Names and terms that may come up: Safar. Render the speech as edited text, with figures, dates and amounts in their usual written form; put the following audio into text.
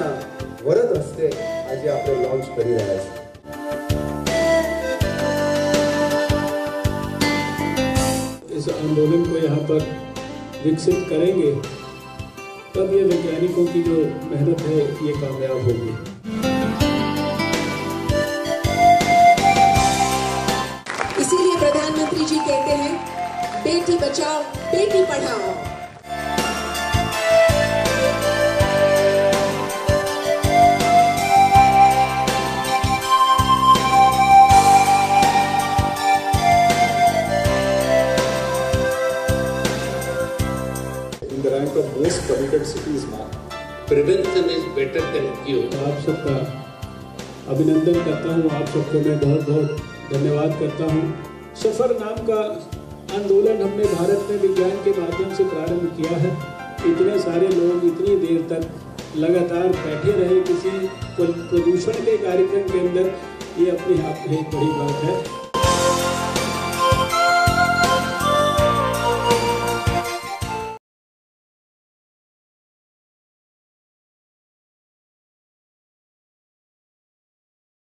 યોજના વરદ હસ્તે આજે આપણે લોન્ચ કરી રહ્યા છીએ. इस आंदोलन को यहाँ पर विकसित करेंगे तब ये वैज्ञानिकों की जो मेहनत है ये कामयाब होगी. इसीलिए प्रधानमंत्री जी कहते हैं Beti Bachao Beti Padhao. In the rank of most polluted cities now. Prevention is better than cure. आप सबका अभिनंदन करता हूँ, आप सबको मैं बहुत बहुत धन्यवाद करता हूँ. सफर नाम का आंदोलन हमने भारत में विज्ञान के माध्यम से प्रारंभ किया है. इतने सारे लोग इतनी देर तक लगातार बैठे रहे किसी प्रदूषण के कार्यक्रम के अंदर, ये अपने आप में एक बड़ी बात है.